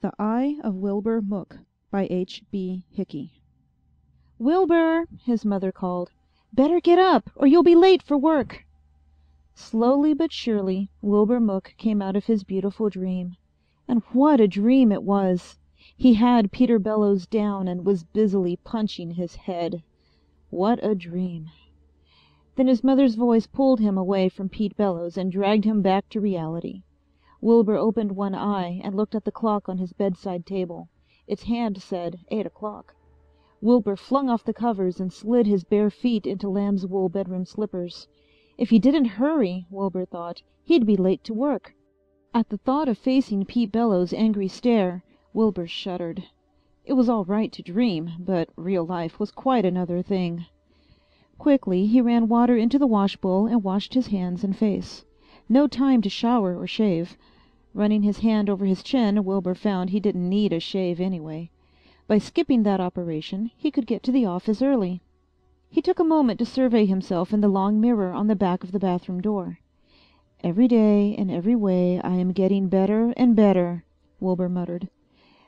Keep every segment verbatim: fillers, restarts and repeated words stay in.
The Eye of Wilbur Mook by H B Hickey. "Wilbur," his mother called, "better get up or you'll be late for work." Slowly but surely Wilbur Mook came out of his beautiful dream. And what a dream it was! He had Peter Bellows down and was busily punching his head. What a dream! Then his mother's voice pulled him away from Pete Bellows and dragged him back to reality. Wilbur opened one eye and looked at the clock on his bedside table. Its hand said eight o'clock. Wilbur flung off the covers and slid his bare feet into lamb's-wool bedroom slippers. If he didn't hurry, Wilbur thought, he'd be late to work. At the thought of facing Pete Bellows' angry stare, Wilbur shuddered. It was all right to dream, but real life was quite another thing. Quickly he ran water into the washbowl and washed his hands and face. No time to shower or shave. Running his hand over his chin, Wilbur found he didn't need a shave anyway. By skipping that operation, he could get to the office early. He took a moment to survey himself in the long mirror on the back of the bathroom door. "Every day, in every way, I am getting better and better," Wilbur muttered.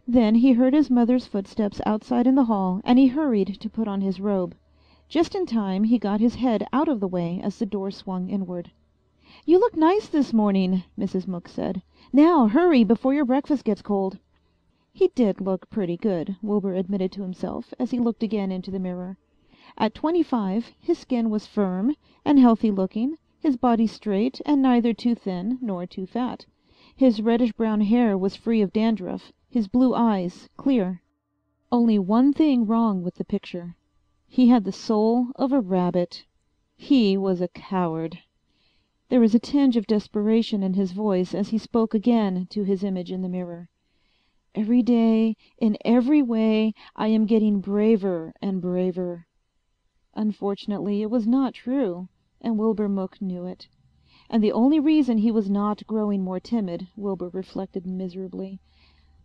Then he heard his mother's footsteps outside in the hall, and he hurried to put on his robe. Just in time he got his head out of the way as the door swung inward. "You look nice this morning," Missus Mook said. "Now hurry before your breakfast gets cold." He did look pretty good, Wilbur admitted to himself as he looked again into the mirror. At twenty-five, his skin was firm and healthy-looking, his body straight and neither too thin nor too fat. His reddish-brown hair was free of dandruff, his blue eyes clear. Only one thing wrong with the picture. He had the soul of a rabbit. He was a coward. There was a tinge of desperation in his voice as he spoke again to his image in the mirror. "Every day, in every way, I am getting braver and braver." Unfortunately, it was not true, and Wilbur Mook knew it. And the only reason he was not growing more timid, Wilbur reflected miserably,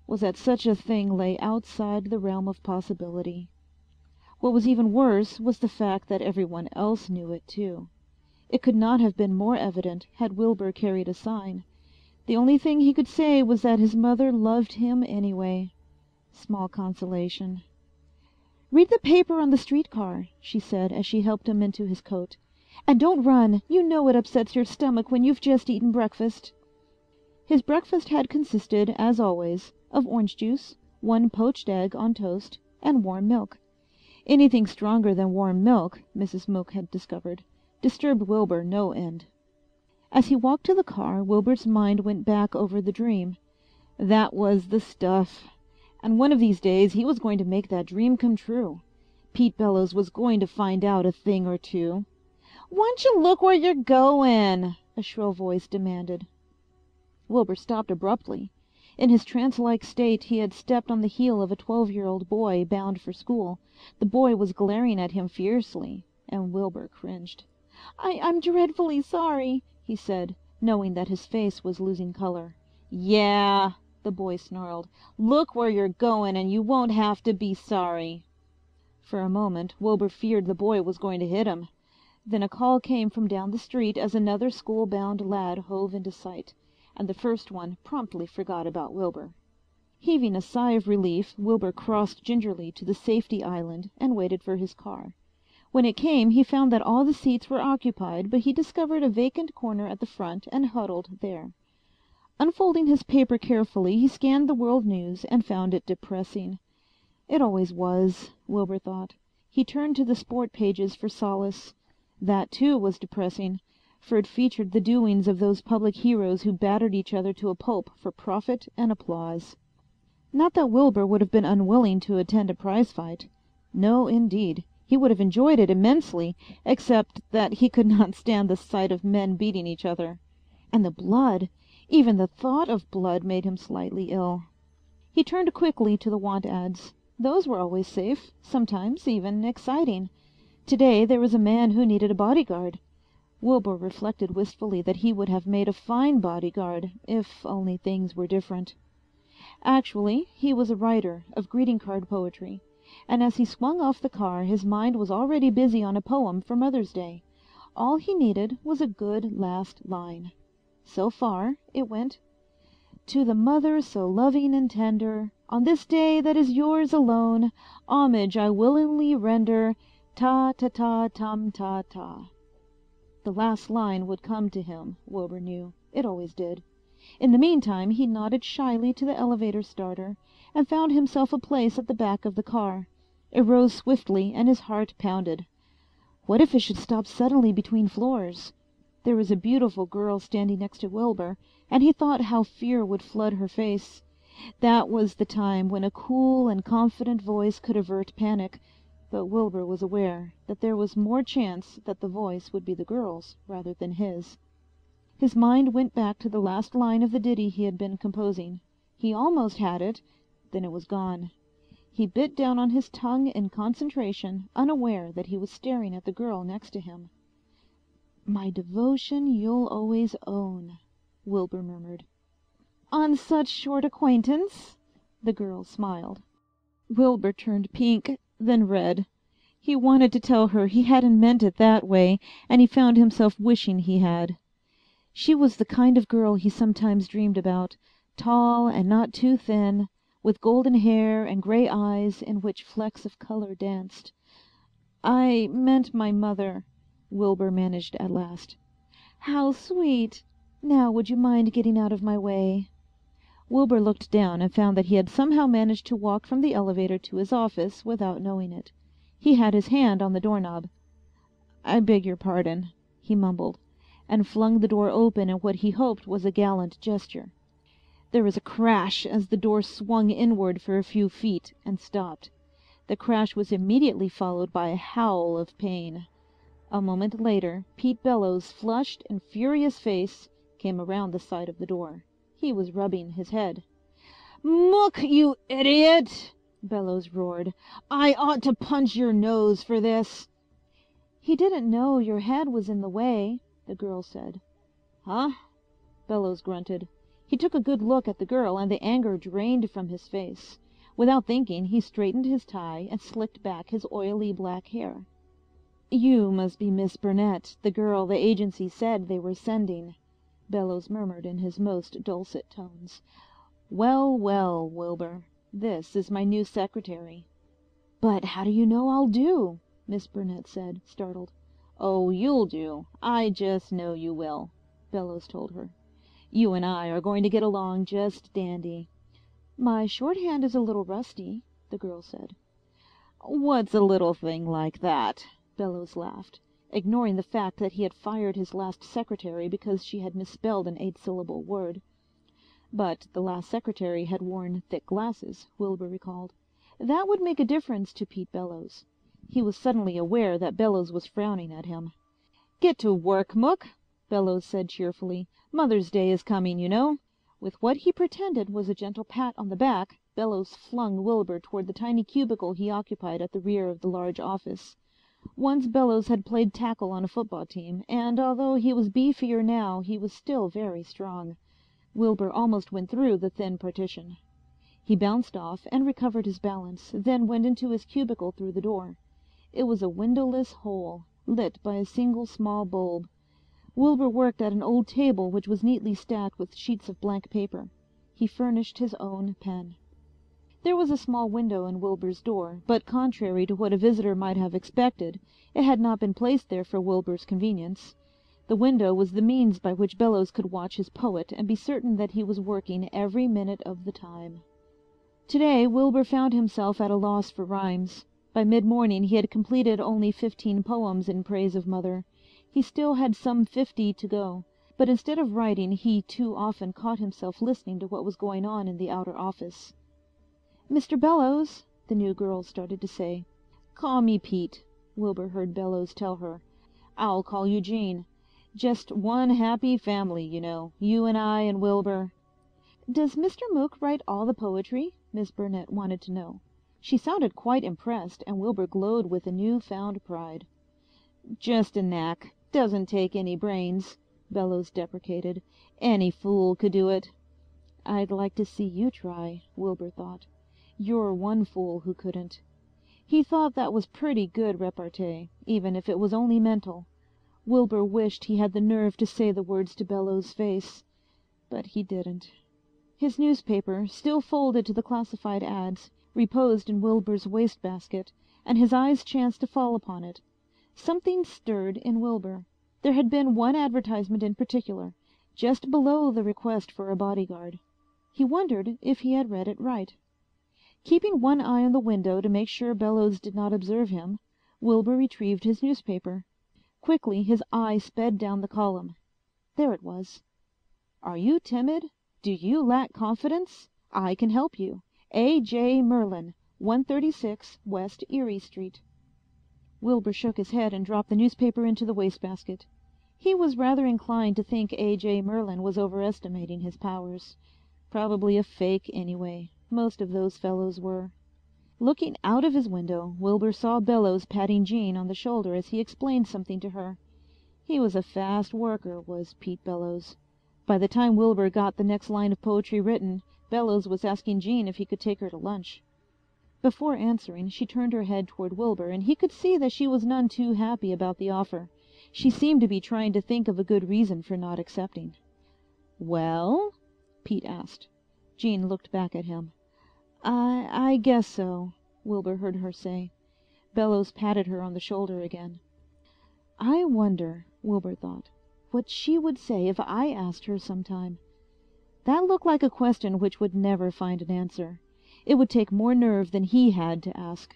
was that such a thing lay outside the realm of possibility. What was even worse was the fact that everyone else knew it, too. It could not have been more evident had Wilbur carried a sign. The only thing he could say was that his mother loved him anyway. Small consolation. "Read the paper on the streetcar," she said as she helped him into his coat. "And don't run. You know it upsets your stomach when you've just eaten breakfast." His breakfast had consisted, as always, of orange juice, one poached egg on toast, and warm milk. Anything stronger than warm milk, Missus Mook had discovered, disturbed Wilbur no end. As he walked to the car, Wilbur's mind went back over the dream. That was the stuff. And one of these days he was going to make that dream come true. Pete Bellows was going to find out a thing or two. "Why'n't you look where you're going?" a shrill voice demanded. Wilbur stopped abruptly. In his trance-like state he had stepped on the heel of a twelve-year-old boy bound for school. The boy was glaring at him fiercely, and Wilbur cringed. I, I'm dreadfully sorry," he said, knowing that his face was losing color. "Yeah," the boy snarled. "Look where you're going and you won't have to be sorry." For a moment Wilbur feared the boy was going to hit him. Then a call came from down the street as another school-bound lad hove into sight, and the first one promptly forgot about Wilbur. Heaving a sigh of relief, Wilbur crossed gingerly to the safety island and waited for his car. When it came, he found that all the seats were occupied, but he discovered a vacant corner at the front and huddled there. Unfolding his paper carefully, he scanned the world news and found it depressing. It always was, Wilbur thought. He turned to the sport pages for solace. That, too, was depressing, for it featured the doings of those public heroes who battered each other to a pulp for profit and applause. Not that Wilbur would have been unwilling to attend a prize fight. No, indeed. He would have enjoyed it immensely, except that he could not stand the sight of men beating each other. And the blood, even the thought of blood made him slightly ill. He turned quickly to the want ads. Those were always safe, sometimes even exciting. Today there was a man who needed a bodyguard. Wilbur reflected wistfully that he would have made a fine bodyguard, if only things were different. Actually, he was a writer of greeting-card poetry. And as he swung off the car, his mind was already busy on a poem for Mother's Day. All he needed was a good last line. So far, it went, To the mother so loving and tender, on this day that is yours alone, homage I willingly render, ta ta ta tam ta ta. The last line would come to him, Wilbur knew. It always did. In the meantime he nodded shyly to the elevator starter, and found himself a place at the back of the car. It rose swiftly, and his heart pounded. What if it should stop suddenly between floors? There was a beautiful girl standing next to Wilbur, and he thought how fear would flood her face. That was the time when a cool and confident voice could avert panic, but Wilbur was aware that there was more chance that the voice would be the girl's rather than his. His mind went back to the last line of the ditty he had been composing. He almost had it, then it was gone. He bit down on his tongue in concentration, unaware that he was staring at the girl next to him. "My devotion you'll always own," Wilbur murmured. "On such short acquaintance?" the girl smiled. Wilbur turned pink, then red. He wanted to tell her he hadn't meant it that way, and he found himself wishing he had. She was the kind of girl he sometimes dreamed about, tall and not too thin, with golden hair and gray eyes in which flecks of color danced. "I meant my mother," Wilbur managed at last. "How sweet! Now would you mind getting out of my way?" Wilbur looked down and found that he had somehow managed to walk from the elevator to his office without knowing it. He had his hand on the doorknob. "I beg your pardon," he mumbled, and flung the door open in what he hoped was a gallant gesture. There was a crash as the door swung inward for a few feet and stopped. The crash was immediately followed by a howl of pain. A moment later, Pete Bellows' flushed and furious face came around the side of the door. He was rubbing his head. "Mook, you idiot!" Bellows roared. "I ought to punch your nose for this." "He didn't know your head was in the way," the girl said. "Huh?" Bellows grunted. He took a good look at the girl, and the anger drained from his face. Without thinking, he straightened his tie and slicked back his oily black hair. "You must be Miss Burnett, the girl the agency said they were sending," Bellows murmured in his most dulcet tones. "Well, well, Wilbur, this is my new secretary." "But how do you know I'll do?" Miss Burnett said, startled. "Oh, you'll do. I just know you will," Bellows told her. "You and I are going to get along just dandy." "My shorthand is a little rusty," the girl said. "What's a little thing like that?" Bellows laughed, ignoring the fact that he had fired his last secretary because she had misspelled an eight-syllable word. But the last secretary had worn thick glasses, Wilbur recalled. That would make a difference to Pete Bellows. He was suddenly aware that Bellows was frowning at him. "Get to work, Mook," Bellows said cheerfully. "Mother's Day is coming, you know." With what he pretended was a gentle pat on the back, Bellows flung Wilbur toward the tiny cubicle he occupied at the rear of the large office. Once Bellows had played tackle on a football team, and although he was beefier now, he was still very strong. Wilbur almost went through the thin partition. He bounced off and recovered his balance, then went into his cubicle through the door. It was a windowless hole, lit by a single small bulb. Wilbur worked at an old table which was neatly stacked with sheets of blank paper. He furnished his own pen. There was a small window in Wilbur's door, but contrary to what a visitor might have expected, it had not been placed there for Wilbur's convenience. The window was the means by which Bellows could watch his poet and be certain that he was working every minute of the time. Today Wilbur found himself at a loss for rhymes. By mid-morning he had completed only fifteen poems in praise of Mother. He still had some fifty to go, but instead of writing he too often caught himself listening to what was going on in the outer office. "Mister Bellows," the new girl started to say. "Call me Pete," Wilbur heard Bellows tell her. "I'll call you Jean. Just one happy family, you know, you and I and Wilbur." "Does Mister Mook write all the poetry?" Miss Burnett wanted to know. She sounded quite impressed, and Wilbur glowed with a new-found pride. "Just a knack. Doesn't take any brains," Bellows deprecated. "Any fool could do it." "I'd like to see you try," Wilbur thought. "You're one fool who couldn't." He thought that was pretty good repartee, even if it was only mental. Wilbur wished he had the nerve to say the words to Bellows' face, but he didn't. His newspaper, still folded to the classified ads, reposed in Wilbur's wastebasket, and his eyes chanced to fall upon it. Something stirred in Wilbur. There had been one advertisement in particular, just below the request for a bodyguard. He wondered if he had read it right. Keeping one eye on the window to make sure Bellows did not observe him, Wilbur retrieved his newspaper. Quickly his eye sped down the column. There it was. Are you timid? Do you lack confidence? I can help you. A J Merlin, one thirty-six West Erie Street. Wilbur shook his head and dropped the newspaper into the wastebasket. He was rather inclined to think A J Merlin was overestimating his powers. Probably a fake anyway. Most of those fellows were. Looking out of his window, Wilbur saw Bellows patting Jean on the shoulder as he explained something to her. He was a fast worker, was Pete Bellows. By the time Wilbur got the next line of poetry written, Bellows was asking Jean if he could take her to lunch. Before answering, she turned her head toward Wilbur, and he could see that she was none too happy about the offer. She seemed to be trying to think of a good reason for not accepting. "Well?" Pete asked. Jean looked back at him. I, I guess so, Wilbur heard her say. Bellows patted her on the shoulder again. I wonder, Wilbur thought, what she would say if I asked her sometime. That looked like a question which would never find an answer. It would take more nerve than he had to ask.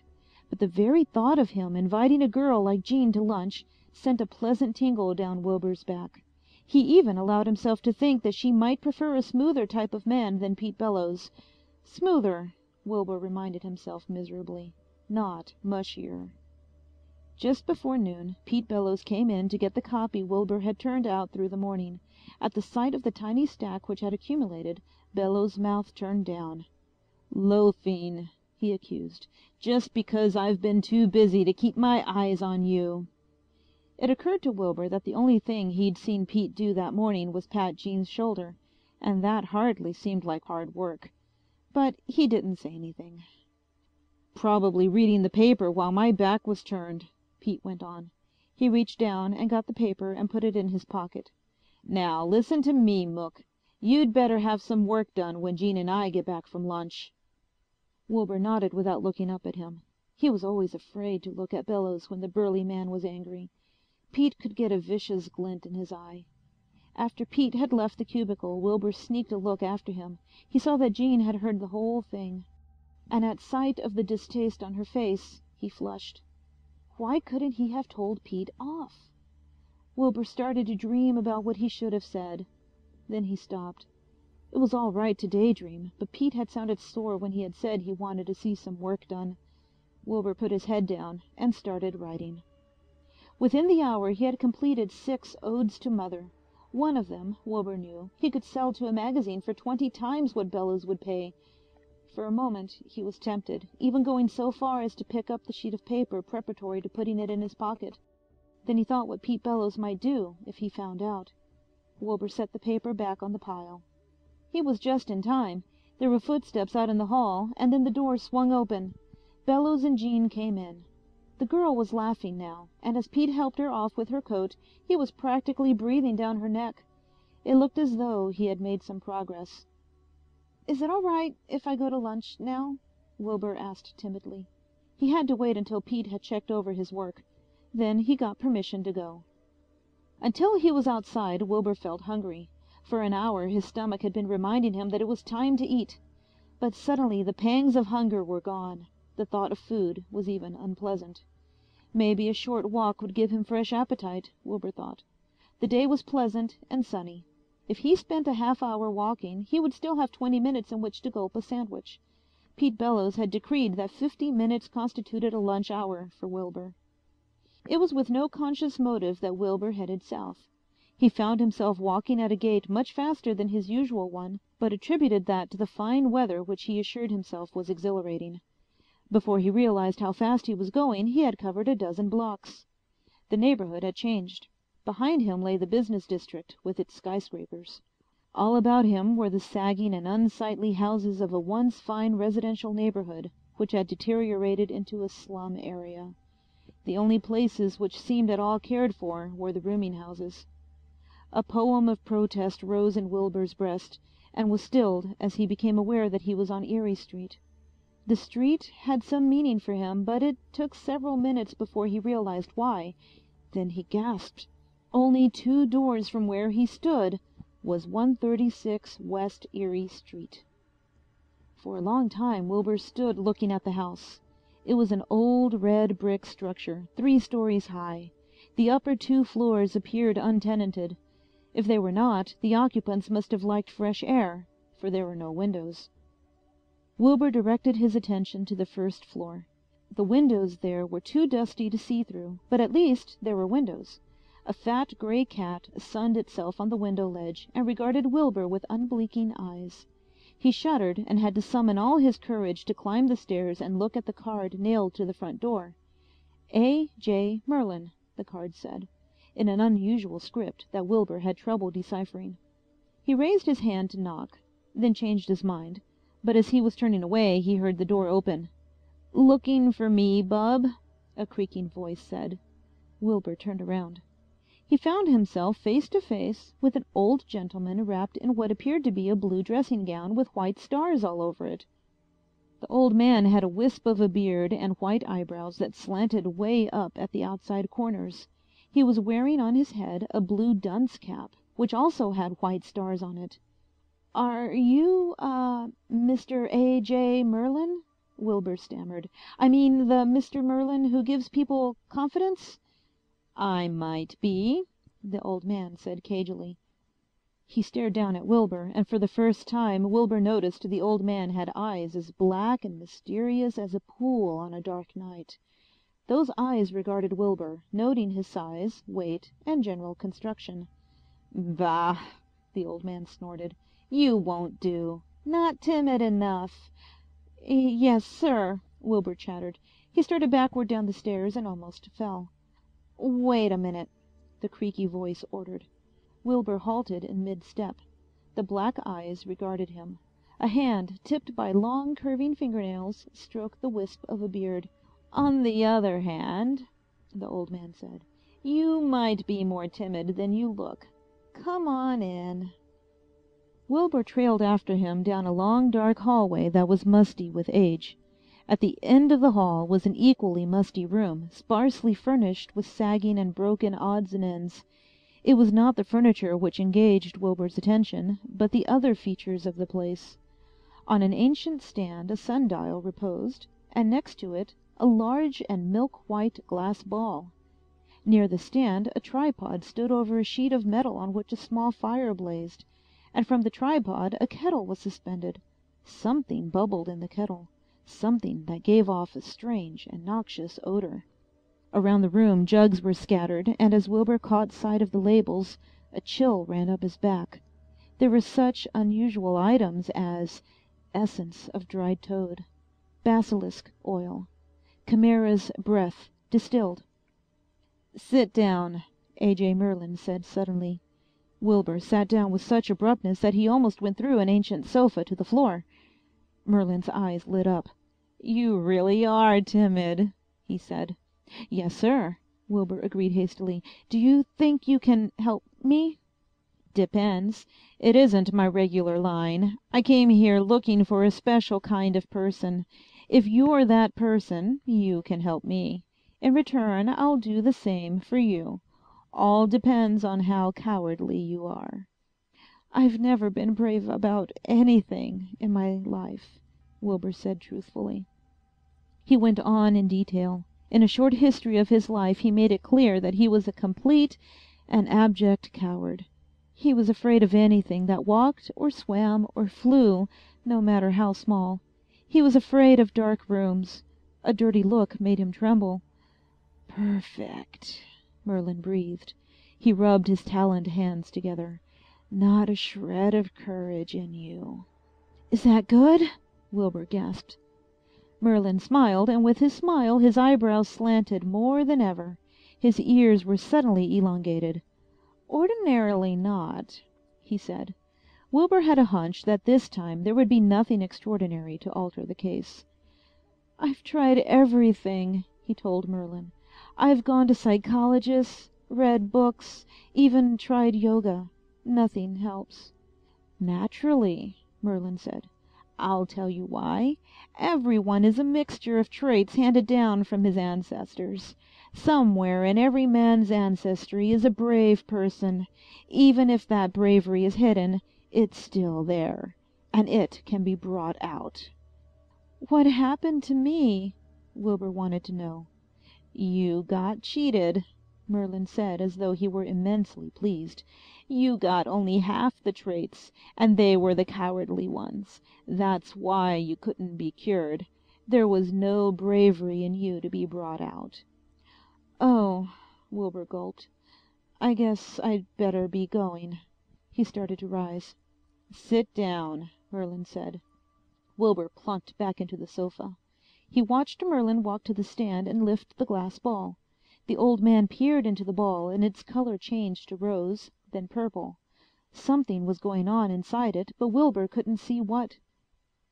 But the very thought of him inviting a girl like Jean to lunch sent a pleasant tingle down Wilbur's back. He even allowed himself to think that she might prefer a smoother type of man than Pete Bellows. Smoother, Wilbur reminded himself miserably, not mushier. Just before noon, Pete Bellows came in to get the copy Wilbur had turned out through the morning. At the sight of the tiny stack which had accumulated, Bellows' mouth turned down. "Loafing," he accused, "just because I've been too busy to keep my eyes on you." It occurred to Wilbur that the only thing he'd seen Pete do that morning was pat Jean's shoulder, and that hardly seemed like hard work. But he didn't say anything. "Probably reading the paper while my back was turned," Pete went on. He reached down and got the paper and put it in his pocket. "Now listen to me, Mook. You'd better have some work done when Jean and I get back from lunch." Wilbur nodded without looking up at him. He was always afraid to look at Bellows when the burly man was angry. Pete could get a vicious glint in his eye. After Pete had left the cubicle, Wilbur sneaked a look after him. He saw that Jean had heard the whole thing, and at sight of the distaste on her face, he flushed. Why couldn't he have told Pete off? Wilbur started to dream about what he should have said. Then he stopped. It was all right to daydream, but Pete had sounded sore when he had said he wanted to see some work done. Wilbur put his head down and started writing. Within the hour he had completed six odes to Mother. One of them, Wilbur knew, he could sell to a magazine for twenty times what Bellows would pay. For a moment he was tempted, even going so far as to pick up the sheet of paper preparatory to putting it in his pocket. Then he thought what Pete Bellows might do if he found out. Wilbur set the paper back on the pile. He was just in time. There were footsteps out in the hall, and then the door swung open. Bellows and Jean came in. The girl was laughing now, and as Pete helped her off with her coat, he was practically breathing down her neck. It looked as though he had made some progress. "Is it all right if I go to lunch now?" Wilbur asked timidly. He had to wait until Pete had checked over his work. Then he got permission to go. Until he was outside, Wilbur felt hungry. For an hour his stomach had been reminding him that it was time to eat. But suddenly the pangs of hunger were gone. The thought of food was even unpleasant. Maybe a short walk would give him fresh appetite, Wilbur thought. The day was pleasant and sunny. If he spent a half hour walking, he would still have twenty minutes in which to gulp a sandwich. Pete Bellows had decreed that fifty minutes constituted a lunch hour for Wilbur. It was with no conscious motive that Wilbur headed south. He found himself walking at a gait much faster than his usual one, but attributed that to the fine weather which he assured himself was exhilarating. Before he realized how fast he was going, he had covered a dozen blocks. The neighborhood had changed. Behind him lay the business district with its skyscrapers. All about him were the sagging and unsightly houses of a once fine residential neighborhood which had deteriorated into a slum area. The only places which seemed at all cared for were the rooming houses. A poem of protest rose in Wilbur's breast and was stilled as he became aware that he was on Erie Street. The street had some meaning for him, but it took several minutes before he realized why. Then he gasped. Only two doors from where he stood was one thirty-six West Erie Street. For a long time Wilbur stood looking at the house. It was an old red brick structure, three stories high. The upper two floors appeared untenanted. If they were not, the occupants must have liked fresh air, for there were no windows. Wilbur directed his attention to the first floor. The windows there were too dusty to see through, but at least there were windows. A fat gray cat sunned itself on the window ledge and regarded Wilbur with unblinking eyes. He shuddered and had to summon all his courage to climb the stairs and look at the card nailed to the front door. A J Merlin, the card said, in an unusual script that Wilbur had trouble deciphering. He raised his hand to knock, then changed his mind. But as he was turning away, he heard the door open. "Looking for me, bub?" a creaking voice said. Wilbur turned around. He found himself face to face with an old gentleman wrapped in what appeared to be a blue dressing gown with white stars all over it. The old man had a wisp of a beard and white eyebrows that slanted way up at the outside corners. He was wearing on his head a blue dunce cap, which also had white stars on it. "Are you, uh, Mister A J Merlin?" Wilbur stammered. "I mean the Mister Merlin who gives people confidence?" "I might be," the old man said cagily. He stared down at Wilbur, and for the first time Wilbur noticed the old man had eyes as black and mysterious as a pool on a dark night. Those eyes regarded Wilbur, noting his size, weight, and general construction. "Bah!" the old man snorted. "You won't do. Not timid enough." "Yes, sir," Wilbur chattered. He started backward down the stairs and almost fell. "Wait a minute," the creaky voice ordered. Wilbur halted in mid-step. The black eyes regarded him. A hand, tipped by long curving fingernails, stroked the wisp of a beard. "On the other hand," the old man said, "you might be more timid than you look. Come on in." Wilbur trailed after him down a long dark hallway that was musty with age. At the end of the hall was an equally musty room, sparsely furnished with sagging and broken odds and ends. It was not the furniture which engaged Wilbur's attention, but the other features of the place. On an ancient stand a sundial reposed, and next to it a large and milk-white glass ball. Near the stand a tripod stood over a sheet of metal on which a small fire blazed, and from the tripod a kettle was suspended. Something bubbled in the kettle, something that gave off a strange and noxious odor. Around the room jugs were scattered, and as Wilbur caught sight of the labels, a chill ran up his back. There were such unusual items as essence of dried toad, basilisk oil, chimera's breath distilled. "Sit down," A J Merlin said suddenly. Wilbur sat down with such abruptness that he almost went through an ancient sofa to the floor. Merlin's eyes lit up. "You really are timid," he said. "Yes, sir," Wilbur agreed hastily. "Do you think you can help me?" "Depends. It isn't my regular line. I came here looking for a special kind of person. If you're that person, you can help me. In return, I'll do the same for you. All depends on how cowardly you are." "I've never been brave about anything in my life," Wilbur said truthfully. He went on in detail. In a short history of his life he made it clear that he was a complete and abject coward. He was afraid of anything that walked or swam or flew, no matter how small. He was afraid of dark rooms. A dirty look made him tremble. "Perfect," Merlin breathed. He rubbed his taloned hands together. "Not a shred of courage in you." "Is that good?" Wilbur gasped. Merlin smiled, and with his smile his eyebrows slanted more than ever. His ears were suddenly elongated. "Ordinarily not," he said. Wilbur had a hunch that this time there would be nothing extraordinary to alter the case. "I've tried everything," he told Merlin. "I've gone to psychologists, read books, even tried yoga. Nothing helps." "Naturally," Merlin said. "I'll tell you why. Everyone is a mixture of traits handed down from his ancestors. Somewhere in every man's ancestry is a brave person. Even if that bravery is hidden, it's still there, and it can be brought out." "What happened to me?" Wilbur wanted to know. "You got cheated," Merlin said, as though he were immensely pleased. "You got only half the traits, and they were the cowardly ones. That's why you couldn't be cured. There was no bravery in you to be brought out." "Oh," Wilbur gulped. "I guess I'd better be going." He started to rise. "Sit down," Merlin said. Wilbur plunked back into the sofa. He watched Merlin walk to the stand and lift the glass ball. The old man peered into the ball, and its color changed to rose, then purple. Something was going on inside it, but Wilbur couldn't see what.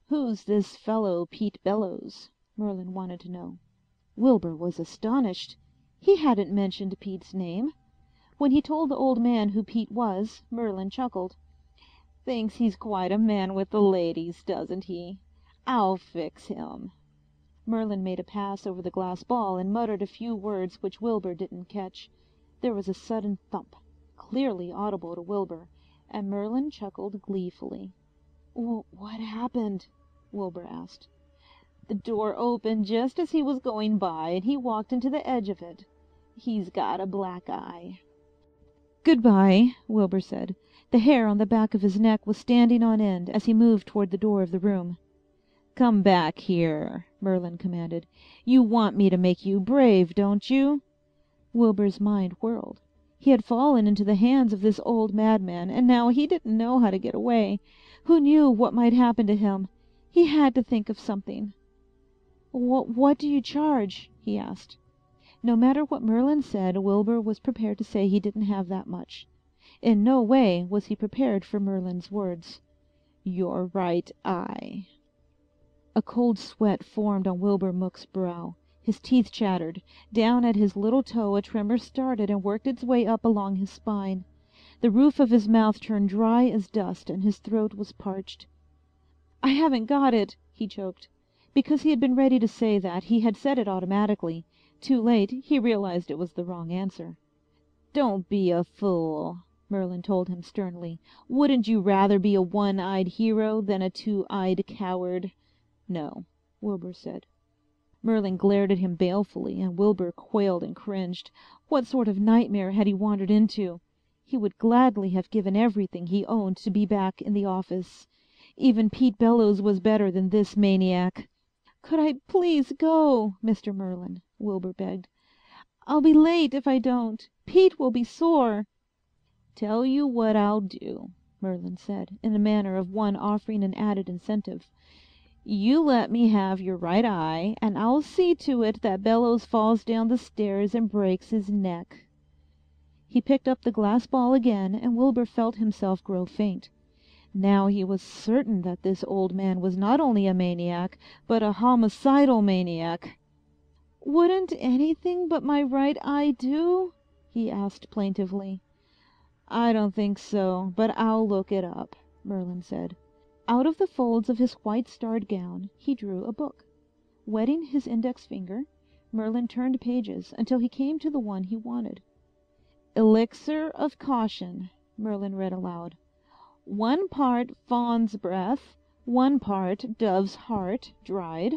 "Who's this fellow Pete Bellows?" Merlin wanted to know. Wilbur was astonished. He hadn't mentioned Pete's name. When he told the old man who Pete was, Merlin chuckled. "Thinks he's quite a man with the ladies, doesn't he? I'll fix him." Merlin made a pass over the glass ball and muttered a few words which Wilbur didn't catch. There was a sudden thump, clearly audible to Wilbur, and Merlin chuckled gleefully. "What happened?" Wilbur asked. "The door opened just as he was going by, and he walked into the edge of it. He's got a black eye." "Goodbye," Wilbur said. The hair on the back of his neck was standing on end as he moved toward the door of the room. "Come back here," Merlin commanded. "You want me to make you brave, don't you?" Wilbur's mind whirled. He had fallen into the hands of this old madman, and now he didn't know how to get away. Who knew what might happen to him? He had to think of something. What, what do you charge?" he asked. No matter what Merlin said, Wilbur was prepared to say he didn't have that much. In no way was he prepared for Merlin's words. "Your right eye." A cold sweat formed on Wilbur Mook's brow. His teeth chattered. Down at his little toe a tremor started and worked its way up along his spine. The roof of his mouth turned dry as dust, and his throat was parched. "I haven't got it," he choked. Because he had been ready to say that, he had said it automatically. Too late, he realized it was the wrong answer. "Don't be a fool," Merlin told him sternly. "Wouldn't you rather be a one-eyed hero than a two-eyed coward?" "No," Wilbur said. Merlin glared at him balefully, and Wilbur quailed and cringed. What sort of nightmare had he wandered into? He would gladly have given everything he owned to be back in the office. Even Pete Bellows was better than this maniac. "Could I please go, Mister Merlin?" Wilbur begged. "I'll be late if I don't. Pete will be sore." "Tell you what I'll do," Merlin said, in the manner of one offering an added incentive. "You let me have your right eye, and I'll see to it that Bellows falls down the stairs and breaks his neck." He picked up the glass ball again, and Wilbur felt himself grow faint. Now he was certain that this old man was not only a maniac, but a homicidal maniac. "Wouldn't anything but my right eye do?" he asked plaintively. "I don't think so, but I'll look it up," Merlin said. Out of the folds of his white starred gown he drew a book. Wetting his index finger, Merlin turned pages until he came to the one he wanted. "Elixir of Caution," Merlin read aloud. "One part fawn's breath, one part dove's heart dried,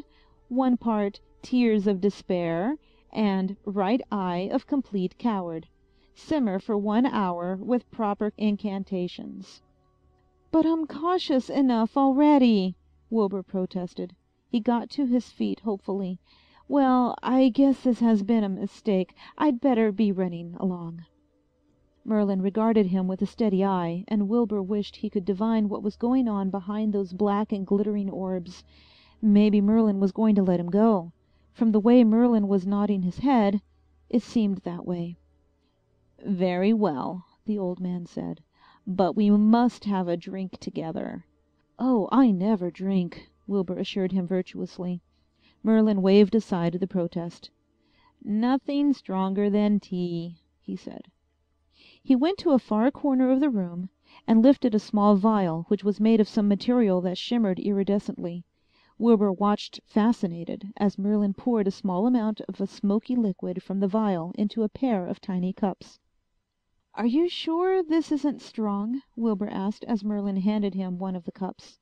one part tears of despair, and right eye of complete coward. Simmer for one hour with proper incantations." "But I'm cautious enough already," Wilbur protested. He got to his feet hopefully. "Well, I guess this has been a mistake. I'd better be running along." Merlin regarded him with a steady eye, and Wilbur wished he could divine what was going on behind those black and glittering orbs. Maybe Merlin was going to let him go. From the way Merlin was nodding his head, it seemed that way. "Very well," the old man said, "but we must have a drink together." "Oh, I never drink," Wilbur assured him virtuously. Merlin waved aside the protest. "Nothing stronger than tea," he said. He went to a far corner of the room, and lifted a small vial which was made of some material that shimmered iridescently. Wilbur watched fascinated as Merlin poured a small amount of a smoky liquid from the vial into a pair of tiny cups. "Are you sure this isn't strong?" Wilbur asked as Merlin handed him one of the cups.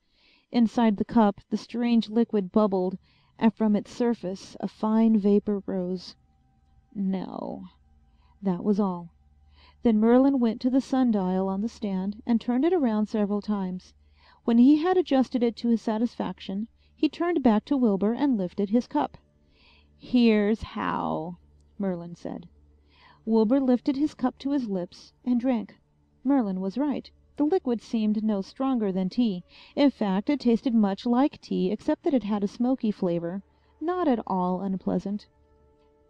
Inside the cup the strange liquid bubbled, and from its surface a fine vapor rose. No. That was all. Then Merlin went to the sundial on the stand and turned it around several times. When he had adjusted it to his satisfaction, he turned back to Wilbur and lifted his cup. "Here's how," Merlin said. Wilbur lifted his cup to his lips and drank. Merlin was right. The liquid seemed no stronger than tea. In fact, it tasted much like tea, except that it had a smoky flavor, not at all unpleasant.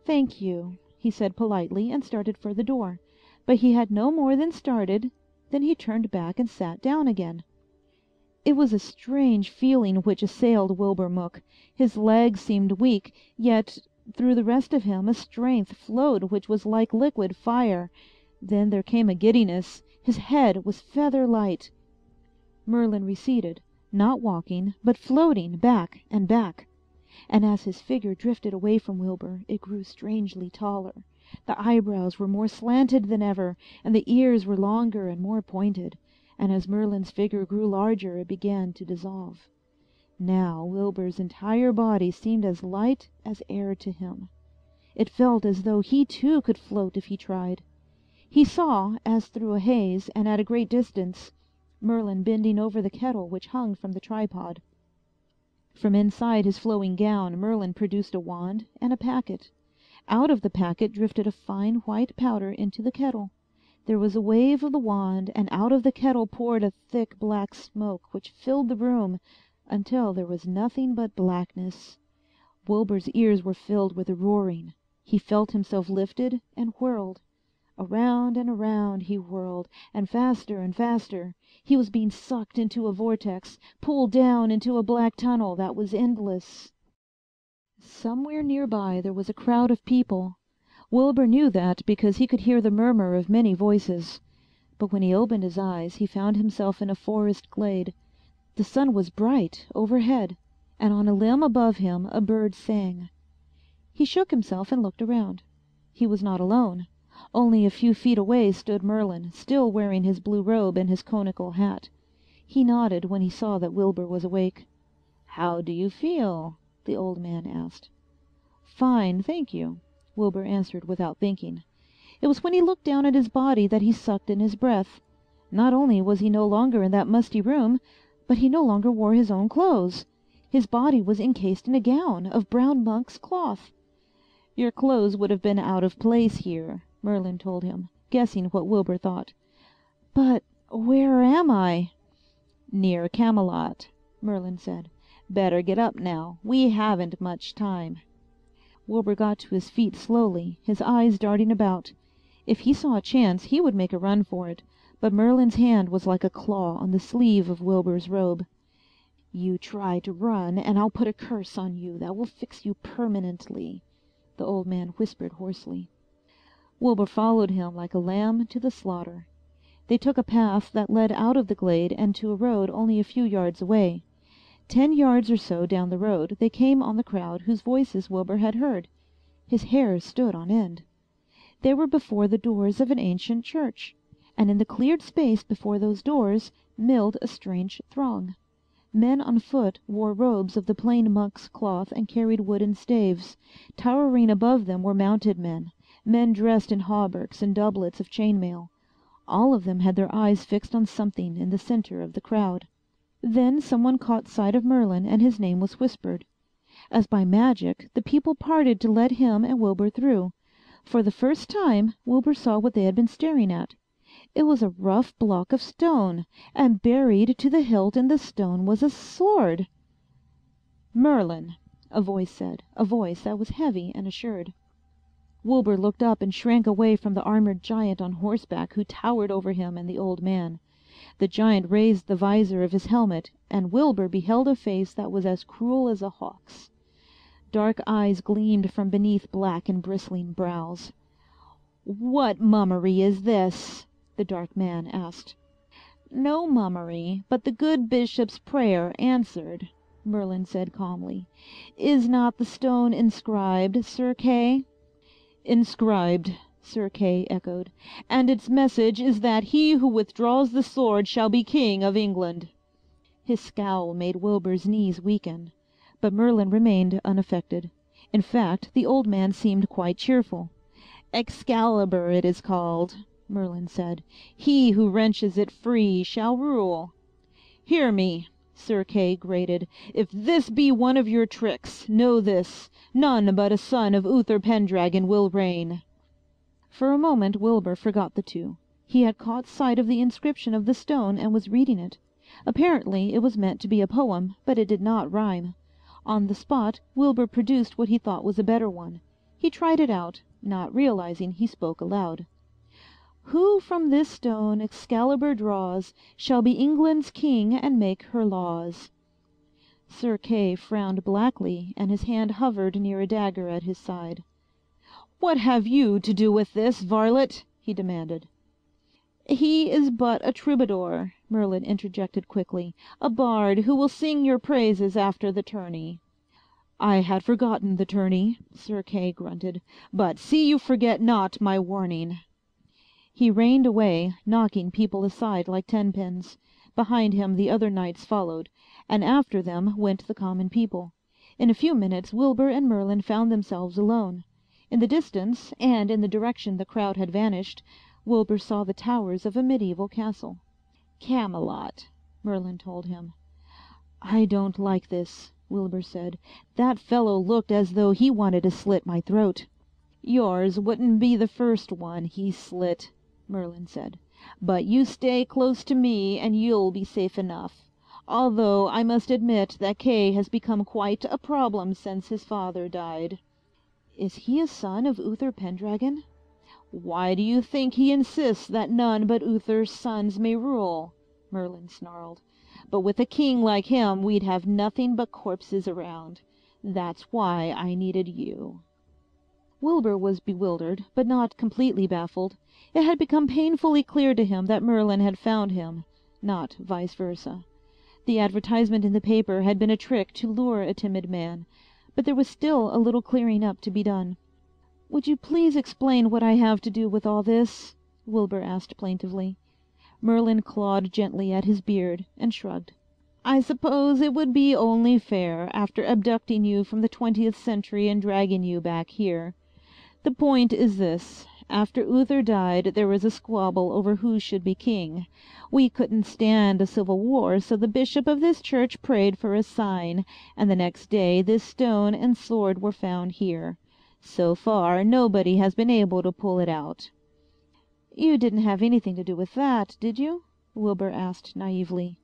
"Thank you," he said politely and started for the door. But he had no more than started, then he turned back and sat down again. It was a strange feeling which assailed Wilbur Mook. His legs seemed weak, yet through the rest of him a strength flowed which was like liquid fire. Then there came a giddiness. His head was feather light. Merlin receded, not walking, but floating back and back. And as his figure drifted away from Wilbur, it grew strangely taller. The eyebrows were more slanted than ever, and the ears were longer and more pointed. And as Merlin's figure grew larger, it began to dissolve. Now Wilbur's entire body seemed as light as air to him. It felt as though he too could float if he tried. He saw, as through a haze and at a great distance, Merlin bending over the kettle which hung from the tripod. From inside his flowing gown Merlin produced a wand and a packet. Out of the packet drifted a fine white powder into the kettle. There was a wave of the wand, and out of the kettle poured a thick black smoke which filled the room until there was nothing but blackness. Wilbur's ears were filled with a roaring. He felt himself lifted and whirled. Around and around he whirled, and faster and faster. He was being sucked into a vortex, pulled down into a black tunnel that was endless. Somewhere nearby there was a crowd of people. Wilbur knew that because he could hear the murmur of many voices. But when he opened his eyes he found himself in a forest glade. The sun was bright overhead, and on a limb above him a bird sang. He shook himself and looked around. He was not alone. Only a few feet away stood Merlin, still wearing his blue robe and his conical hat. He nodded when he saw that Wilbur was awake. "How do you feel?" the old man asked. "Fine, thank you," Wilbur answered without thinking. It was when he looked down at his body that he sucked in his breath. Not only was he no longer in that musty room, but he no longer wore his own clothes. His body was encased in a gown of brown monk's cloth. "Your clothes would have been out of place here," Merlin told him, guessing what Wilbur thought. "But where am I?" "Near Camelot," Merlin said. "Better get up now. We haven't much time." Wilbur got to his feet slowly, his eyes darting about. If he saw a chance, he would make a run for it, but Merlin's hand was like a claw on the sleeve of Wilbur's robe. "You try to run, and I'll put a curse on you that will fix you permanently," the old man whispered hoarsely. Wilbur followed him like a lamb to the slaughter. They took a path that led out of the glade and to a road only a few yards away. Ten yards or so down the road they came on the crowd whose voices Wilbur had heard. His hair stood on end. They were before the doors of an ancient church, and in the cleared space before those doors milled a strange throng. Men on foot wore robes of the plain monk's cloth and carried wooden staves. Towering above them were mounted men, men dressed in hauberks and doublets of chainmail. All of them had their eyes fixed on something in the center of the crowd. Then someone caught sight of Merlin, and his name was whispered. As by magic, the people parted to let him and Wilbur through. For the first time, Wilbur saw what they had been staring at. It was a rough block of stone, and buried to the hilt in the stone was a sword. "Merlin," a voice said, a voice that was heavy and assured. Wilbur looked up and shrank away from the armored giant on horseback who towered over him and the old man. The giant raised the visor of his helmet, and Wilbur beheld a face that was as cruel as a hawk's. Dark eyes gleamed from beneath black and bristling brows. "What mummery is this?" the dark man asked. "No mummery, but the good bishop's prayer answered," Merlin said calmly. "Is not the stone inscribed, Sir Kay?" "Inscribed," Sir Kay echoed, "and its message is that he who withdraws the sword shall be King of England." His scowl made Wilbur's knees weaken, but Merlin remained unaffected. In fact, the old man seemed quite cheerful. "Excalibur it is called," Merlin said. "He who wrenches it free shall rule." "Hear me," Sir Kay grated. "If this be one of your tricks, know this: none but a son of Uther Pendragon will reign." For a moment Wilbur forgot the two. He had caught sight of the inscription of the stone and was reading it. Apparently it was meant to be a poem, but it did not rhyme. On the spot Wilbur produced what he thought was a better one. He tried it out, not realizing he spoke aloud. "Who from this stone Excalibur draws shall be England's king and make her laws." Sir Kay frowned blackly, and his hand hovered near a dagger at his side. "What have you to do with this, varlet?" he demanded. "He is but a troubadour," Merlin interjected quickly, "a bard who will sing your praises after the tourney." "I had forgotten the tourney," Sir Kay grunted, "but see you forget not my warning." He reined away, knocking people aside like tenpins. Behind him the other knights followed, and after them went the common people. In a few minutes Wilbur and Merlin found themselves alone. In the distance, and in the direction the crowd had vanished, Wilbur saw the towers of a medieval castle. "Camelot," Merlin told him. "I don't like this," Wilbur said. "That fellow looked as though he wanted to slit my throat." "Yours wouldn't be the first one he slit," Merlin said, "but you stay close to me and you'll be safe enough, although I must admit that Kay has become quite a problem since his father died." "Is he a son of Uther Pendragon?" "Why do you think he insists that none but Uther's sons may rule?" Merlin snarled. "But with a king like him we'd have nothing but corpses around. That's why I needed you." Wilbur was bewildered, but not completely baffled. It had become painfully clear to him that Merlin had found him, not vice versa. The advertisement in the paper had been a trick to lure a timid man, but there was still a little clearing up to be done. "Would you please explain what I have to do with all this?" Wilbur asked plaintively. Merlin clawed gently at his beard and shrugged. "I suppose it would be only fair, after abducting you from the twentieth century and dragging you back here. The point is this. After Uther died, there was a squabble over who should be king. We couldn't stand a civil war, so the bishop of this church prayed for a sign, and the next day this stone and sword were found here. So far, nobody has been able to pull it out." "You didn't have anything to do with that, did you?" Wilbur asked naively.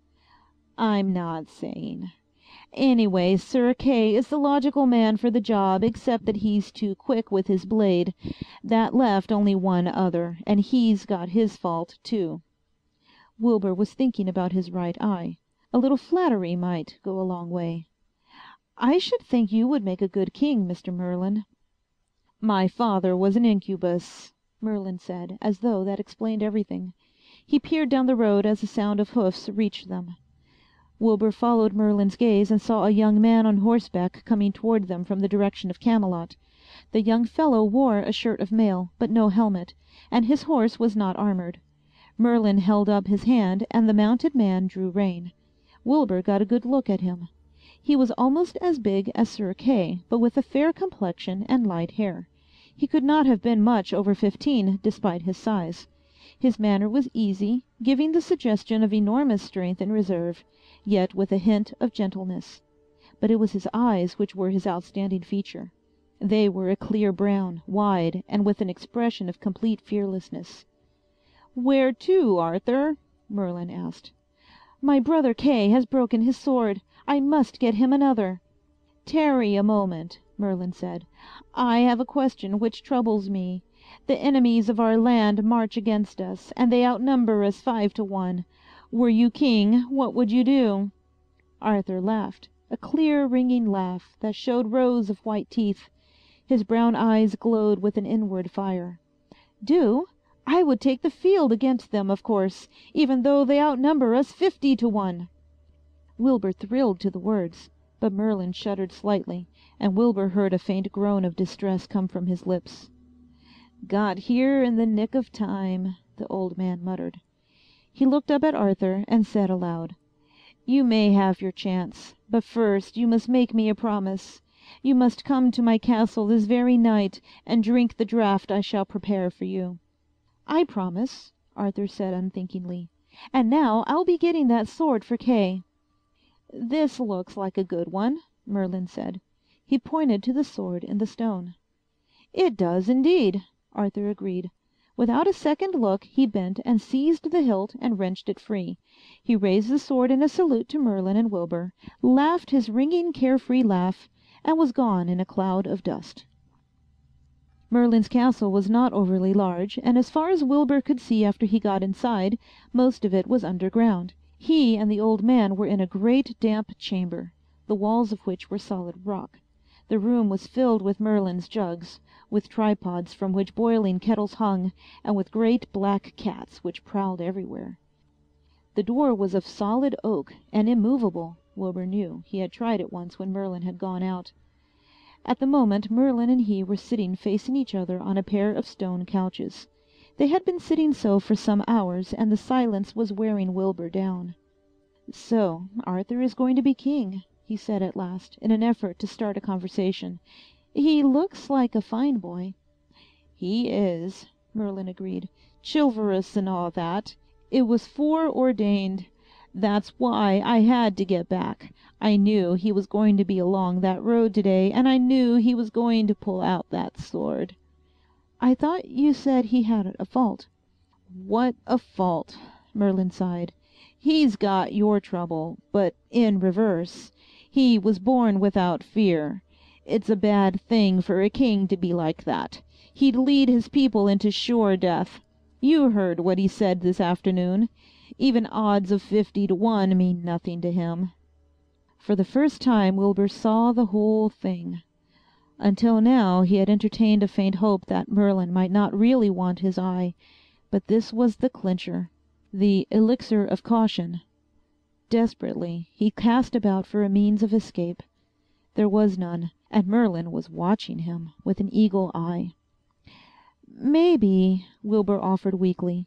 "I'm not saying. Anyway, Sir Kay is the logical man for the job, except that he's too quick with his blade. That left only one other, and he's got his fault, too." Wilbur was thinking about his right eye. A little flattery might go a long way. "I should think you would make a good king, Mister Merlin." "My father was an incubus," Merlin said, as though that explained everything. He peered down the road as the sound of hoofs reached them. Wilbur followed Merlin's gaze and saw a young man on horseback coming toward them from the direction of Camelot. The young fellow wore a shirt of mail, but no helmet, and his horse was not armored. Merlin held up his hand, and the mounted man drew rein. Wilbur got a good look at him. He was almost as big as Sir Kay, but with a fair complexion and light hair. He could not have been much over fifteen, despite his size. His manner was easy, giving the suggestion of enormous strength and reserve, yet with a hint of gentleness. But it was his eyes which were his outstanding feature. They were a clear brown, wide, and with an expression of complete fearlessness. "Where to, Arthur?" Merlin asked. "My brother Kay has broken his sword. I must get him another." "Tarry a moment," Merlin said. "I have a question which troubles me. The enemies of our land march against us, and they outnumber us five to one. Were you king, what would you do?" Arthur laughed, a clear, ringing laugh that showed rows of white teeth. His brown eyes glowed with an inward fire. "Do? I would take the field against them, of course, even though they outnumber us fifty to one. Wilbur thrilled to the words, but Merlin shuddered slightly, and Wilbur heard a faint groan of distress come from his lips. "Got here in the nick of time," the old man muttered. He looked up at Arthur and said aloud, "You may have your chance, but first you must make me a promise. You must come to my castle this very night and drink the draught I shall prepare for you." "I promise," Arthur said unthinkingly. "And now I'll be getting that sword for Kay." "This looks like a good one," Merlin said. He pointed to the sword in the stone. "It does indeed," Arthur agreed. Without a second look he bent and seized the hilt and wrenched it free. He raised the sword in a salute to Merlin and Wilbur, laughed his ringing carefree laugh, and was gone in a cloud of dust. Merlin's castle was not overly large, and as far as Wilbur could see after he got inside, most of it was underground. He and the old man were in a great damp chamber, the walls of which were solid rock. The room was filled with Merlin's jugs, with tripods from which boiling kettles hung, and with great black cats which prowled everywhere. The door was of solid oak and immovable, Wilbur knew. He had tried it once when Merlin had gone out. At the moment Merlin and he were sitting facing each other on a pair of stone couches. They had been sitting so for some hours, and the silence was wearing Wilbur down. "So Arthur is going to be king," he said at last, in an effort to start a conversation. "He looks like a fine boy." "He is," Merlin agreed. "Chivalrous and all that. It was foreordained. That's why I had to get back. I knew he was going to be along that road today, and I knew he was going to pull out that sword." "I thought you said he had a fault." "What a fault," Merlin sighed. "He's got your trouble, but in reverse. He was born without fear. It's a bad thing for a king to be like that. He'd lead his people into sure death. You heard what he said this afternoon. Even odds of fifty to one mean nothing to him." For the first time Wilbur saw the whole thing. Until now he had entertained a faint hope that Merlin might not really want his eye, but this was the clincher, the elixir of caution. Desperately he cast about for a means of escape. There was none, and Merlin was watching him with an eagle eye. "Maybe," Wilbur offered weakly,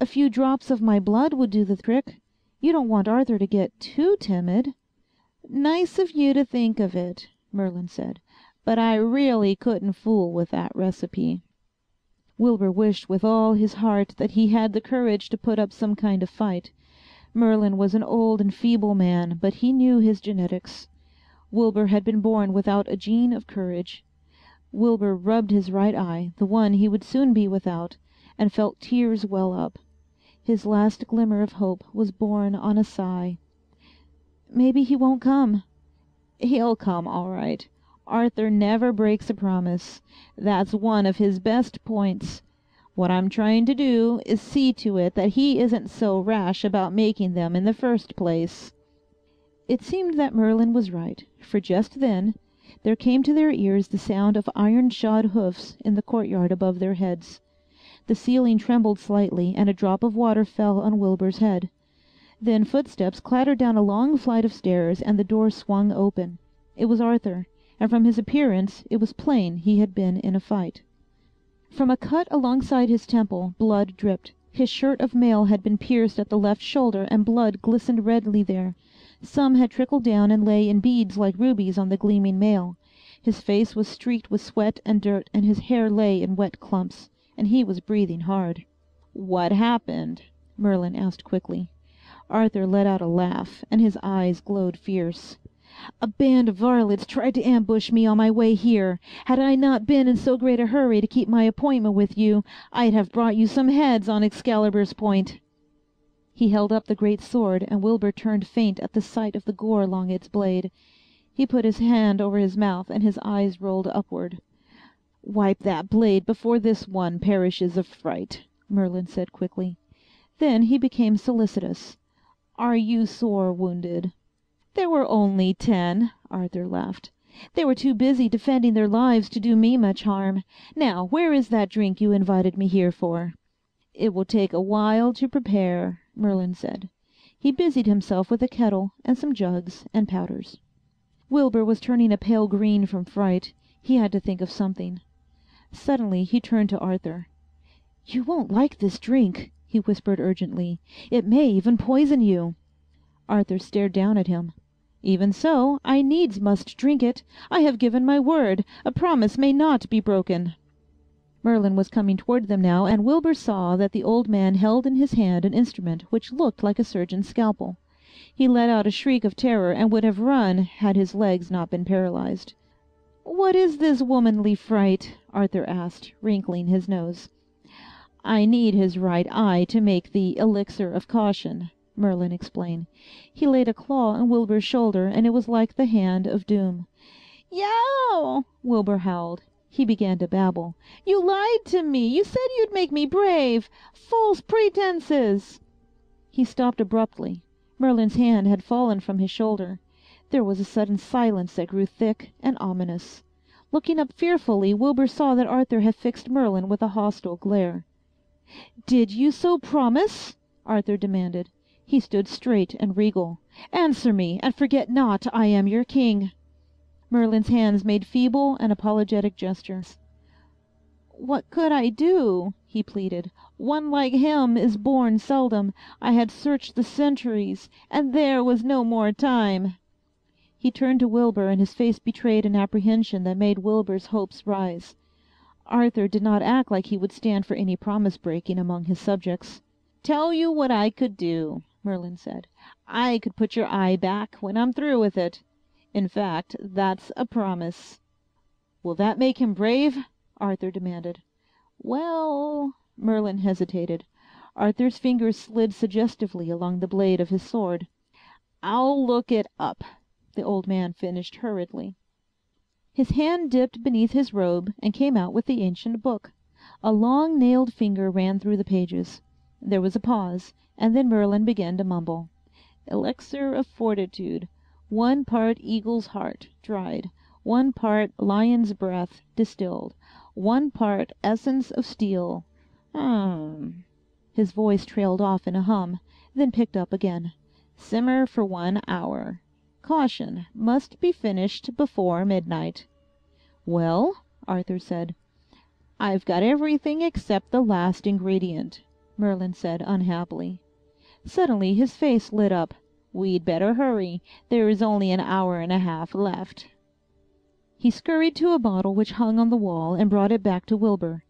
"a few drops of my blood would do the trick. You don't want Arthur to get too timid." "Nice of you to think of it," Merlin said, "but I really couldn't fool with that recipe." Wilbur wished with all his heart that he had the courage to put up some kind of fight. Merlin was an old and feeble man, but he knew his genetics. Wilbur had been born without a gene of courage. Wilbur rubbed his right eye, the one he would soon be without, and felt tears well up. His last glimmer of hope was born on a sigh. "Maybe he won't come." "He'll come all right. Arthur never breaks a promise. That's one of his best points. What I'm trying to do is see to it that he isn't so rash about making them in the first place." It seemed that Merlin was right, for just then there came to their ears the sound of iron-shod hoofs in the courtyard above their heads. The ceiling trembled slightly, and a drop of water fell on Wilbur's head. Then footsteps clattered down a long flight of stairs, and the door swung open. It was Arthur, and from his appearance it was plain he had been in a fight. From a cut alongside his temple blood dripped. His shirt of mail had been pierced at the left shoulder, and blood glistened redly there. Some had trickled down and lay in beads like rubies on the gleaming mail. His face was streaked with sweat and dirt, and his hair lay in wet clumps, and he was breathing hard. "What happened?" Merlin asked quickly. Arthur let out a laugh, and his eyes glowed fierce. "A band of varlets tried to ambush me on my way here. Had I not been in so great a hurry to keep my appointment with you, I'd have brought you some heads on Excalibur's point." He held up the great sword, and Wilbur turned faint at the sight of the gore along its blade. He put his hand over his mouth, and his eyes rolled upward. "Wipe that blade before this one perishes of fright," Merlin said quickly. Then he became solicitous. "Are you sore wounded?" "There were only ten," Arthur laughed. "They were too busy defending their lives to do me much harm. Now, where is that drink you invited me here for?" It will take a while to prepare, Merlin said. He busied himself with a kettle and some jugs and powders. Wilbur was turning a pale green from fright. He had to think of something. Suddenly he turned to Arthur. "You won't like this drink," he whispered urgently. "It may even poison you." Arthur stared down at him. "Even so, I needs must drink it. I have given my word. A promise may not be broken." Merlin was coming toward them now, and Wilbur saw that the old man held in his hand an instrument which looked like a surgeon's scalpel. He let out a shriek of terror and would have run had his legs not been paralyzed. "What is this womanly fright?" Arthur asked, wrinkling his nose. "I need his right eye to make the elixir of caution," Merlin explained. He laid a claw on Wilbur's shoulder, and it was like the hand of doom. "Yow!" Wilbur howled. He began to babble. "You lied to me! You said you'd make me brave! False pretenses!" He stopped abruptly. Merlin's hand had fallen from his shoulder. There was a sudden silence that grew thick and ominous. Looking up fearfully, Wilbur saw that Arthur had fixed Merlin with a hostile glare. "Did you so promise?" Arthur demanded. He stood straight and regal. "Answer me, and forget not I am your king." Merlin's hands made feeble and apologetic gestures. "What could I do?" he pleaded. "One like him is born seldom. I had searched the centuries, and there was no more time." He turned to Wilbur, and his face betrayed an apprehension that made Wilbur's hopes rise. Arthur did not act like he would stand for any promise-breaking among his subjects. "Tell you what I could do," Merlin said. "I could put your eye back when I'm through with it. In fact, that's a promise." "Will that make him brave?" Arthur demanded. "Well," Merlin hesitated. Arthur's fingers slid suggestively along the blade of his sword. "I'll look it up," the old man finished hurriedly. His hand dipped beneath his robe and came out with the ancient book. A long nailed finger ran through the pages. There was a pause, and then Merlin began to mumble. "Elixir of fortitude. One part eagle's heart, dried. One part lion's breath, distilled. One part essence of steel. Hmm." His voice trailed off in a hum, then picked up again. "Simmer for one hour. Caution. Must be finished before midnight." "Well?" Arthur said. "I've got everything except the last ingredient," Merlin said unhappily. Suddenly his face lit up. "We'd better hurry. There is only an hour and a half left." He scurried to a bottle which hung on the wall and brought it back to Wilbur.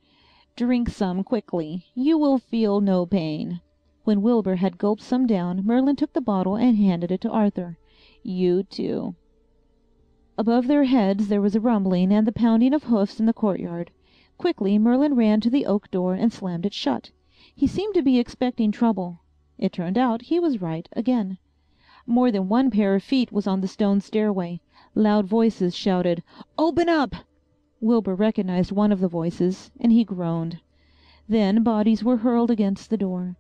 "Drink some quickly. You will feel no pain." When Wilbur had gulped some down, Merlin took the bottle and handed it to Arthur. "You too." Above their heads there was a rumbling and the pounding of hoofs in the courtyard. Quickly Merlin ran to the oak door and slammed it shut. He seemed to be expecting trouble. It turned out he was right again. More than one pair of feet was on the stone stairway. Loud voices shouted, "Open up!" Wilbur recognized one of the voices, and he groaned. Then bodies were hurled against the door.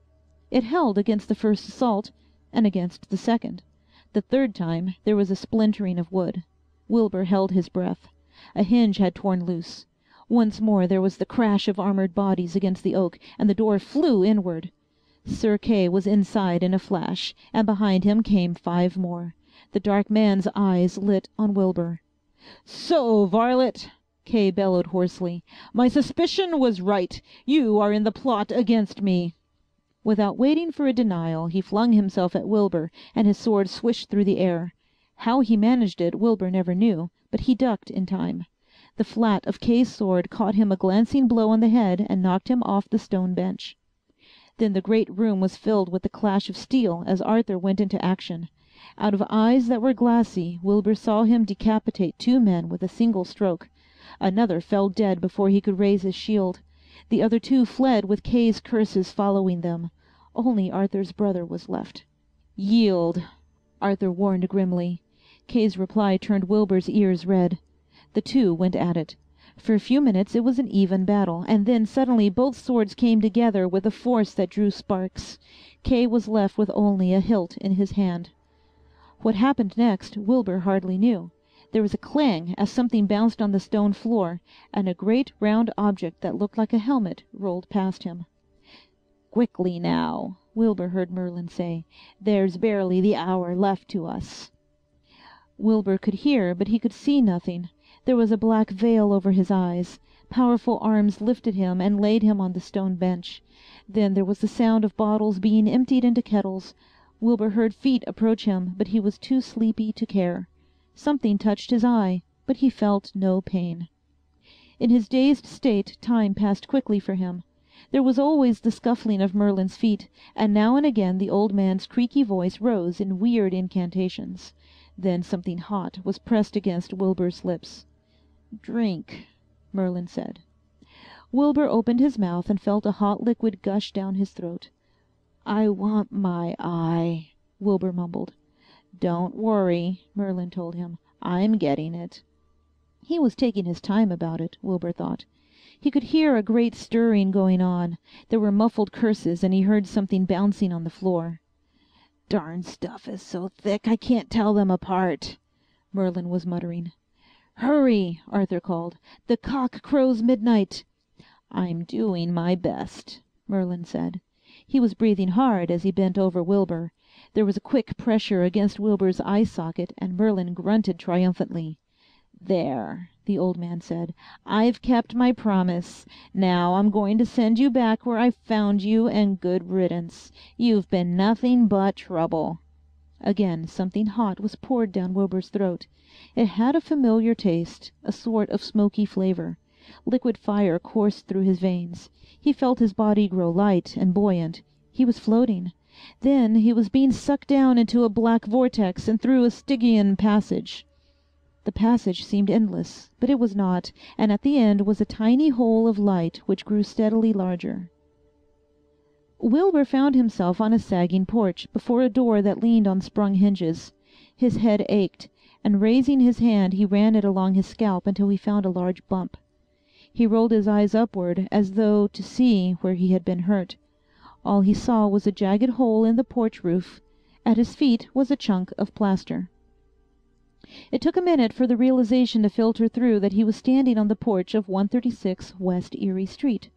It held against the first assault, and against the second. The third time there was a splintering of wood. Wilbur held his breath. A hinge had torn loose. Once more there was the crash of armored bodies against the oak, and the door flew inward. Sir Kay was inside in a flash, and behind him came five more. The dark man's eyes lit on Wilbur. "So, varlet," Kay bellowed hoarsely, "my suspicion was right. You are in the plot against me." Without waiting for a denial, he flung himself at Wilbur, and his sword swished through the air. How he managed it Wilbur never knew, but he ducked in time. The flat of Kay's sword caught him a glancing blow on the head and knocked him off the stone bench. Then the great room was filled with the clash of steel as Arthur went into action. Out of eyes that were glassy, Wilbur saw him decapitate two men with a single stroke. Another fell dead before he could raise his shield. The other two fled with Kay's curses following them. Only Arthur's brother was left. "Yield," Arthur warned grimly. Kay's reply turned Wilbur's ears red. The two went at it. For a few minutes it was an even battle, and then suddenly both swords came together with a force that drew sparks. Kay was left with only a hilt in his hand. What happened next Wilbur hardly knew. There was a clang as something bounced on the stone floor, and a great round object that looked like a helmet rolled past him. quickly now," Wilbur heard Merlin say. "There's barely the hour left to us." Wilbur could hear, but he could see nothing. There was a black veil over his eyes. Powerful arms lifted him and laid him on the stone bench. Then there was the sound of bottles being emptied into kettles. Wilbur heard feet approach him, but he was too sleepy to care. Something touched his eye, but he felt no pain. In his dazed state time passed quickly for him. There was always the scuffling of Merlin's feet, and now and again the old man's creaky voice rose in weird incantations. Then something hot was pressed against Wilbur's lips. "Drink," Merlin said. Wilbur opened his mouth and felt a hot liquid gush down his throat. "I want my eye," Wilbur mumbled. "Don't worry," Merlin told him. "I'm getting it." He was taking his time about it, Wilbur thought. He could hear a great stirring going on. There were muffled curses, and he heard something bouncing on the floor. "Darn stuff is so thick I can't tell them apart," Merlin was muttering. "Hurry," Arthur called. "The cock crows midnight." "I'm doing my best," Merlin said. He was breathing hard as he bent over Wilbur. There was a quick pressure against Wilbur's eye socket, and Merlin grunted triumphantly. "There," the old man said. "I've kept my promise. Now I'm going to send you back where I found you, and good riddance. You've been nothing but trouble." Again something hot was poured down Wilbur's throat. It had a familiar taste, a sort of smoky flavor. Liquid fire coursed through his veins. He felt his body grow light and buoyant. He was floating. Then he was being sucked down into a black vortex and through a Stygian passage. The passage seemed endless, but it was not, and at the end was a tiny hole of light which grew steadily larger. Wilbur found himself on a sagging porch before a door that leaned on sprung hinges. His head ached, and raising his hand he ran it along his scalp until he found a large bump. He rolled his eyes upward as though to see where he had been hurt. All he saw was a jagged hole in the porch roof. At his feet was a chunk of plaster. It took a minute for the realization to filter through that he was standing on the porch of one thirty-six West Erie Street.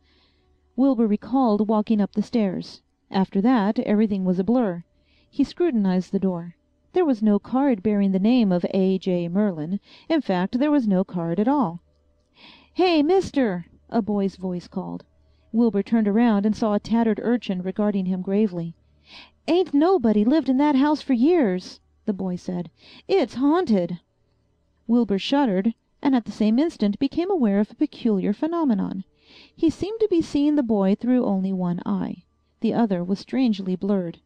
Wilbur recalled walking up the stairs. After that, everything was a blur. He scrutinized the door. There was no card bearing the name of A J Merlin. In fact, there was no card at all. "Hey, mister!" a boy's voice called. Wilbur turned around and saw a tattered urchin regarding him gravely. "Ain't nobody lived in that house for years," the boy said. "It's haunted." Wilbur shuddered, and at the same instant became aware of a peculiar phenomenon. He seemed to be seeing the boy through only one eye. The other was strangely blurred.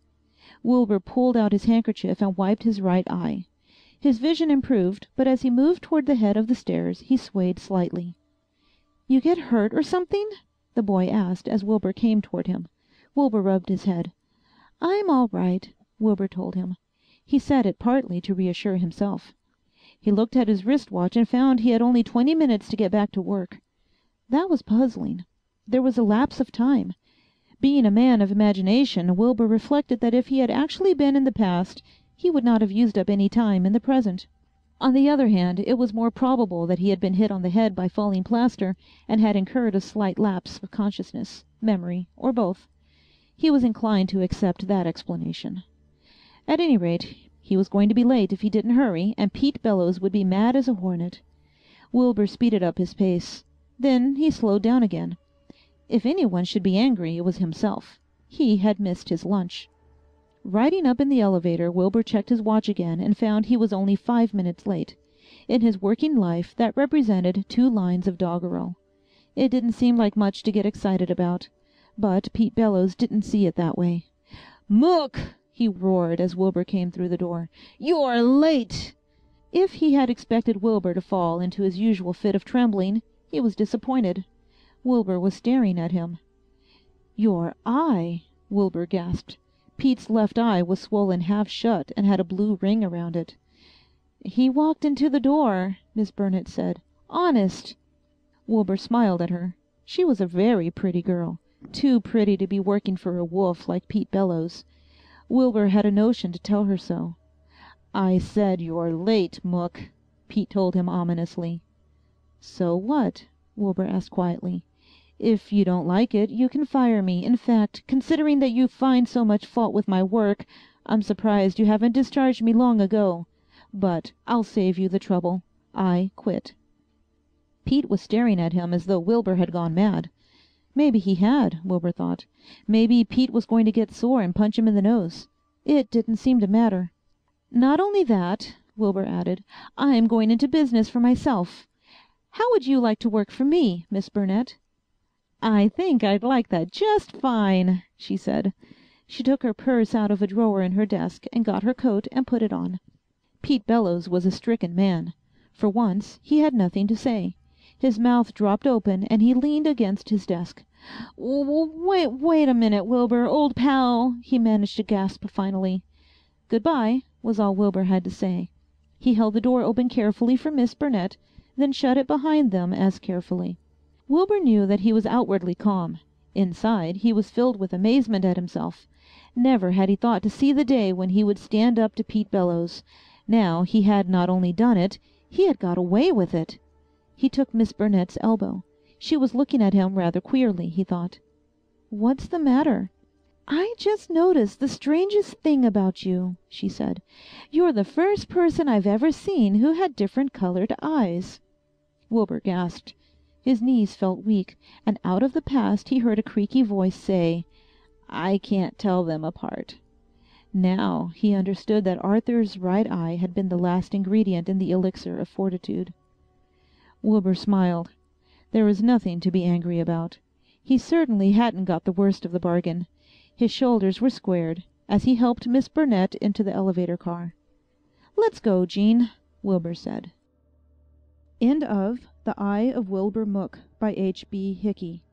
Wilbur pulled out his handkerchief and wiped his right eye. His vision improved, but as he moved toward the head of the stairs he swayed slightly. "You get hurt or something?" the boy asked as Wilbur came toward him. Wilbur rubbed his head. "I'm all right," Wilbur told him. He said it partly to reassure himself. He looked at his wristwatch and found he had only twenty minutes to get back to work. That was puzzling. There was a lapse of time. Being a man of imagination, Wilbur reflected that if he had actually been in the past, he would not have used up any time in the present. On the other hand, it was more probable that he had been hit on the head by falling plaster and had incurred a slight lapse of consciousness, memory, or both. He was inclined to accept that explanation. At any rate, he was going to be late if he didn't hurry, and Pete Bellows would be mad as a hornet. Wilbur speeded up his pace. Then he slowed down again. If anyone should be angry, it was himself. He had missed his lunch. Riding up in the elevator, Wilbur checked his watch again and found he was only five minutes late. In his working life, that represented two lines of doggerel. It didn't seem like much to get excited about, but Pete Bellows didn't see it that way. "Mook!" he roared as Wilbur came through the door. "You're late!" If he had expected Wilbur to fall into his usual fit of trembling, he was disappointed. Wilbur was staring at him. "Your eye!" Wilbur gasped. Pete's left eye was swollen half shut and had a blue ring around it. "He walked into the door," Miss Burnett said. "Honest." Wilbur smiled at her. She was a very pretty girl, too pretty to be working for a wolf like Pete Bellows. Wilbur had a notion to tell her so. "I said you're late, Mook," Pete told him ominously. "So what?" Wilbur asked quietly. If you don't like it, you can fire me. In fact, considering that you find so much fault with my work, I'm surprised you haven't discharged me long ago. But I'll save you the trouble. I quit." Pete was staring at him as though Wilbur had gone mad. Maybe he had, Wilbur thought. Maybe Pete was going to get sore and punch him in the nose. It didn't seem to matter. "Not only that," Wilbur added, "I'm going into business for myself. How would you like to work for me, Miss Burnett?" "I think I'd like that just fine," she said. She took her purse out of a drawer in her desk and got her coat and put it on. Pete Bellows was a stricken man. For once he had nothing to say. His mouth dropped open and he leaned against his desk. "Wait, wait a minute, Wilbur, old pal," he managed to gasp finally. "Goodbye," was all Wilbur had to say. He held the door open carefully for Miss Burnett, then shut it behind them as carefully. Wilbur knew that he was outwardly calm. Inside he was filled with amazement at himself. Never had he thought to see the day when he would stand up to Pete Bellows. Now he had not only done it, he had got away with it. He took Miss Burnett's elbow. She was looking at him rather queerly, he thought. "What's the matter?" "I just noticed the strangest thing about you," she said. "You're the first person I've ever seen who had different colored eyes." Wilbur gasped. His knees felt weak, and out of the past he heard a creaky voice say, "I can't tell them apart." Now he understood that Arthur's right eye had been the last ingredient in the elixir of fortitude. Wilbur smiled. There was nothing to be angry about. He certainly hadn't got the worst of the bargain. His shoulders were squared as he helped Miss Burnett into the elevator car. "Let's go, Jean," Wilbur said. End of The Eye of Wilbur Mook by H B Hickey.